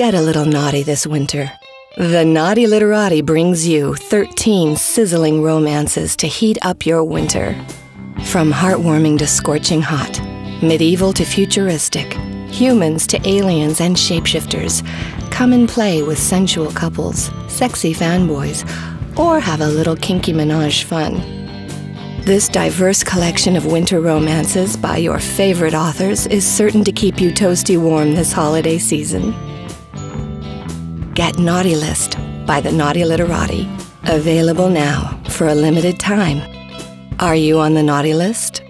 Get a little naughty this winter. The Naughty Literati brings you 13 sizzling romances to heat up your winter. From heartwarming to scorching hot, medieval to futuristic, humans to aliens and shapeshifters, come and play with sensual couples, sexy fanboys, or have a little kinky menage fun. This diverse collection of winter romances by your favorite authors is certain to keep you toasty warm this holiday season. Get Naughty List by the Naughty Literati. Available now for a limited time. Are you on the naughty list?